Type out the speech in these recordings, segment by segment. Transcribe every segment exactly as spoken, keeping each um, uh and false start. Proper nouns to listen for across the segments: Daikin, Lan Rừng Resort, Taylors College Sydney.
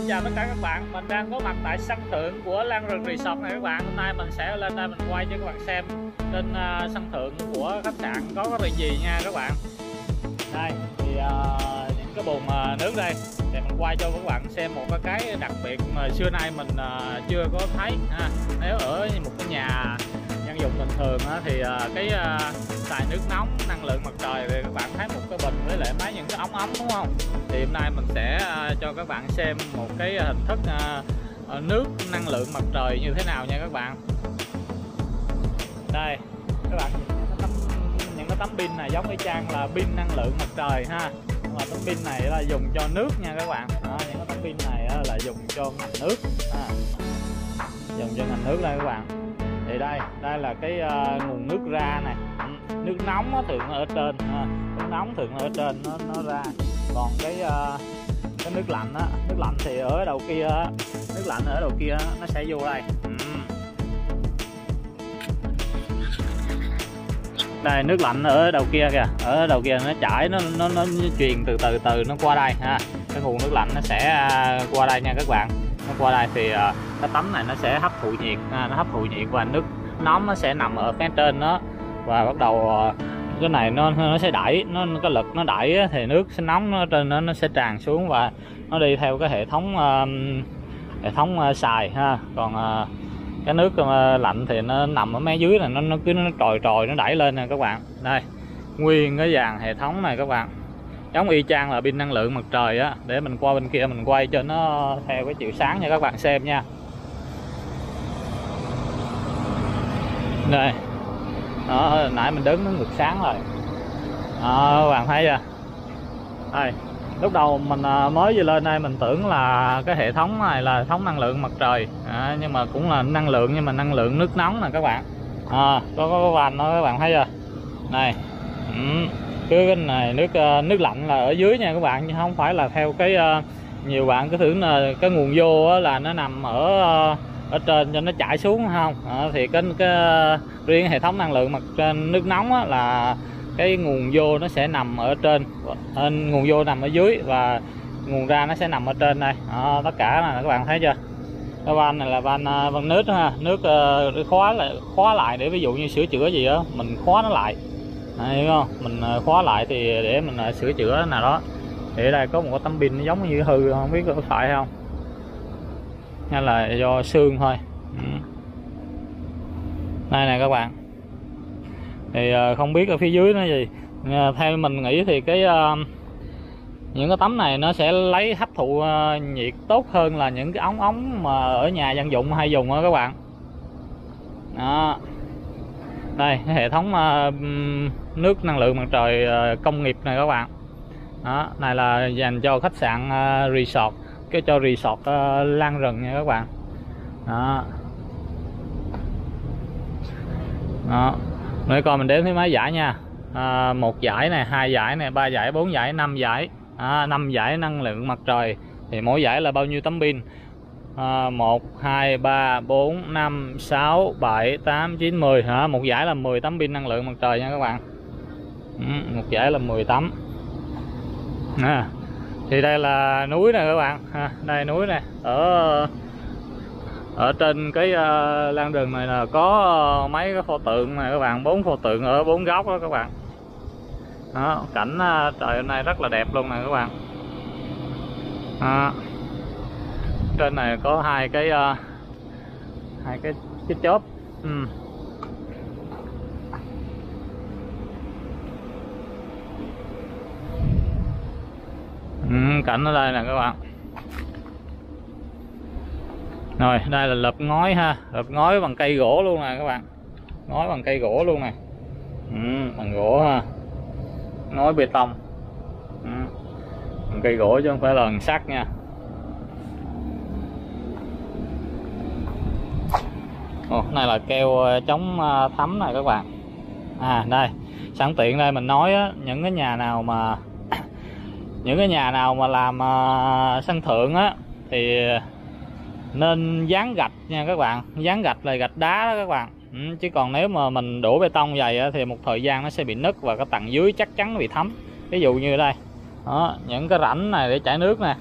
Xin chào tất cả các bạn, mình đang có mặt tại sân thượng của Lan Rừng Resort này các bạn. Hôm nay mình sẽ lên đây mình quay cho các bạn xem trên uh, sân thượng của khách sạn có cái việc gì nha các bạn. Đây thì uh, những cái bồn uh, nước đây để mình quay cho các bạn xem một cái đặc biệt mà xưa nay mình uh, chưa có thấy ha. Nếu ở một cái nhà nhân dụng bình thường uh, thì uh, cái uh, xài nước nóng, năng lượng mặt trời thì các bạn thấy một cái bình với lại mấy những cái ống ấm đúng không? Thì hôm nay mình sẽ cho các bạn xem một cái hình thức nước năng lượng mặt trời như thế nào nha các bạn. Đây các bạn, những cái tấm pin này giống y chang là pin năng lượng mặt trời ha, nhưng mà tấm pin này là dùng cho nước nha các bạn. Đó, những cái tấm pin này là dùng cho ngành nước à, dùng cho ngành nước đây các bạn. Thì đây đây là cái nguồn nước ra này, nước nóng nó thường ở trên, nước nóng thường ở trên nó, nó ra. Còn cái cái nước lạnh á, nước lạnh thì ở đầu kia, nước lạnh ở đầu kia nó sẽ vô đây. Ừ. Đây nước lạnh ở đầu kia kìa, ở đầu kia nó chảy, nó nó nó truyền từ từ từ nó qua đây ha. Cái nguồn nước lạnh nó sẽ qua đây nha các bạn. Nó qua đây thì cái tấm này nó sẽ hấp thụ nhiệt, nó hấp thụ nhiệt và nước nóng nó sẽ nằm ở cái trên đó và bắt đầu cái này nó nó sẽ đẩy, nó cái lực nó đẩy thì nước sẽ nóng nó trên nó nó sẽ tràn xuống và nó đi theo cái hệ thống uh, hệ thống uh, xài ha. Còn uh, cái nước uh, lạnh thì nó nằm ở mé dưới là nó nó cứ nó trồi trồi nó đẩy lên nè các bạn. Đây nguyên cái dàn hệ thống này các bạn, giống y chang là pin năng lượng mặt trời á. Để mình qua bên kia mình quay cho nó theo cái chiều sáng cho các bạn xem nha. Đây đó, nãy mình đứng nó ngược sáng rồi đó, các bạn thấy chưa? Đây, lúc đầu mình mới vừa lên đây mình tưởng là cái hệ thống này là hệ thống năng lượng mặt trời à, nhưng mà cũng là năng lượng, nhưng mà năng lượng nước nóng nè các bạn à, có có vành đó các bạn thấy chưa? Này ừ, cứ cái này nước nước lạnh là ở dưới nha các bạn, chứ không phải là theo cái nhiều bạn cứ thử là cái nguồn vô là nó nằm ở ở trên cho nó chảy xuống không à, thì cái, cái riêng hệ thống năng lượng mặt trên nước nóng á, là cái nguồn vô nó sẽ nằm ở trên, nguồn vô nằm ở dưới và nguồn ra nó sẽ nằm ở trên đây à, tất cả là các bạn thấy chưa? Cái van này là van van nước ha, nước khóa lại khóa lại để ví dụ như sửa chữa gì đó mình khóa nó lại à, hiểu không? Mình khóa lại thì để mình sửa chữa nào đó. Thì đây có một cái tấm pin nó giống như hư, không biết có phải không hay là do xương thôi. Đây này các bạn, thì không biết ở phía dưới nó gì. Theo mình nghĩ thì cái những cái tấm này nó sẽ lấy hấp thụ nhiệt tốt hơn là những cái ống ống mà ở nhà dân dụng hay dùng đó các bạn. Đó. Đây cái hệ thống nước năng lượng mặt trời công nghiệp này các bạn. Đó, này là dành cho khách sạn resort, cái cho resort uh, Lan Rừng nha các bạn. Đó. Đó. Để coi mình đếm thấy mấy giải nha. À, một giải này, hai giải này, ba giải, bốn giải, năm giải. À, năm giải năng lượng mặt trời thì mỗi giải là bao nhiêu tấm pin? À, một hai ba bốn năm sáu bảy tám chín mười. À, một giải là mười tấm pin năng lượng mặt trời nha các bạn. Ừ, một giải là mười tấm. À. Thì đây là núi nè các bạn à, đây núi nè, ở ở trên cái uh, Lan Rừng này là có uh, mấy cái pho tượng này các bạn, bốn pho tượng ở bốn góc đó các bạn. Đó, cảnh uh, trời hôm nay rất là đẹp luôn nè các bạn. À, trên này có hai cái uh, hai cái cái chớp uhm. Ừ, cảnh ở đây nè các bạn. Rồi đây là lợp ngói ha, lợp ngói bằng cây gỗ luôn nè các bạn, ngói bằng cây gỗ luôn nè. Ừ, bằng gỗ ha, ngói bê tông. Ừ, bằng cây gỗ chứ không phải là bằng sắt nha. Ồ, này là keo chống thấm này các bạn. À đây sẵn tiện đây mình nói á, những cái nhà nào mà những cái nhà nào mà làm uh, sân thượng á thì nên dán gạch nha các bạn, dán gạch là gạch đá đó các bạn. Ừ, chứ còn nếu mà mình đổ bê tông vậy á, thì một thời gian nó sẽ bị nứt và cái tầng dưới chắc chắn bị thấm. Ví dụ như đây đó, những cái rãnh này để chảy nước nè,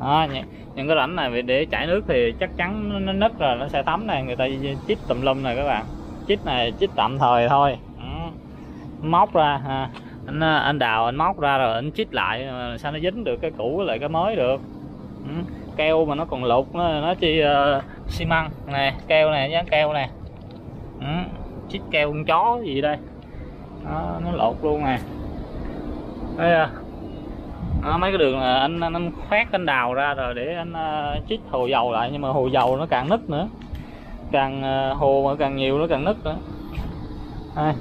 À, những, những cái rãnh này để chảy nước thì chắc chắn nó nứt rồi, nó sẽ thấm này, người ta chích tùm lum này các bạn. Chích này chích tạm thời thôi, móc ra ha. Anh, anh đào anh móc ra rồi anh chích lại, sao nó dính được cái cũ với lại cái mới được. Keo mà nó còn lụt nó, nó chi uh, xi măng nè, keo nè, dán keo nè. Ừ, chích keo con chó gì đây, nó, nó lột luôn nè. Đấy, à, mấy cái đường là anh, anh, anh khoét anh đào ra rồi để anh uh, chích hồ dầu lại, nhưng mà hồ dầu nó càng nứt nữa, càng uh, hồ mà càng nhiều nó càng nứt nữa. À,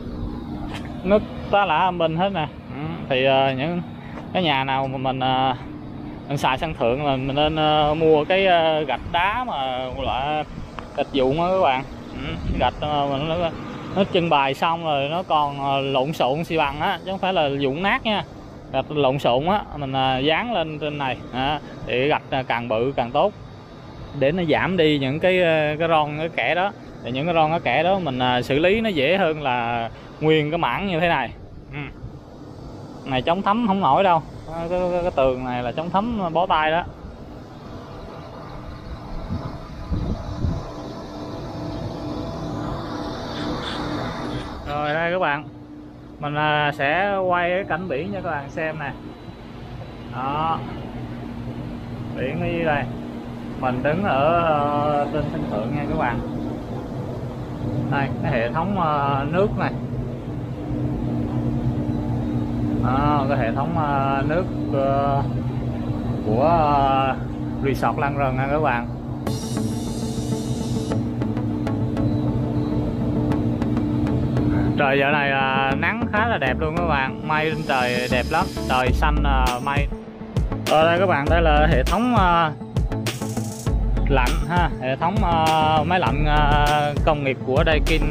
nứt tá lả mình hết nè. Ừ, thì uh, những cái nhà nào mà mình uh, mình xài sân thượng là mình nên uh, mua cái uh, gạch đá mà loại gạch dụng á các bạn. Ừ, gạch uh, mình nó, nó trưng bày xong rồi nó còn uh, lộn xộn xi bằng á, chứ không phải là dụng nát nha. Gạch lộn xộn á mình uh, dán lên trên này à, thì gạch uh, càng bự càng tốt để nó giảm đi những cái uh, cái ron cái kẽ đó, thì những cái ron cái kẽ đó mình uh, xử lý nó dễ hơn là nguyên cái mảng như thế này. Ừ, này chống thấm không nổi đâu. Cái, cái, cái tường này là chống thấm bó tay đó. Rồi đây các bạn, mình sẽ quay cái cảnh biển cho các bạn xem nè. Đó, biển ở dưới đây, mình đứng ở trên sân thượng nha các bạn. Đây cái hệ thống nước này. À, cái hệ thống uh, nước uh, của uh, resort Lan Rừng nha các bạn. Trời giờ này uh, nắng khá là đẹp luôn các bạn, mây trên trời đẹp lắm, trời xanh uh, mây. Ở đây các bạn, đây là hệ thống uh, lạnh ha, hệ thống uh, máy lạnh uh, công nghiệp của Daikin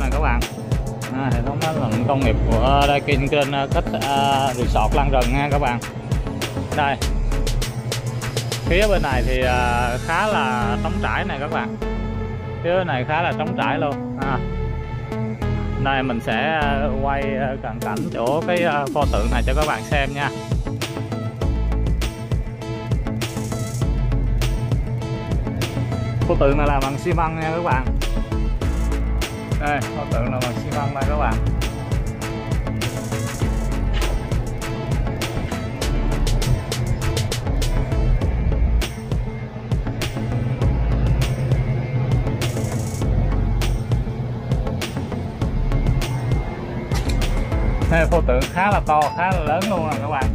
nè các bạn. À, hệ thống máy lạnh công nghiệp của Daikin trên khách uh, resort Lan Rừng nha các bạn. Đây phía bên này thì uh, khá là trống trải này các bạn, phía bên này khá là trống trải luôn. À, đây mình sẽ quay uh, cận cảnh chỗ cái uh, pho tượng này cho các bạn xem nha. Pho tượng này là bằng xi măng nha các bạn. Đây, pho tượng là bằng xi măng đây các bạn. Đây, pho tượng khá là to, khá là lớn luôn nè các bạn.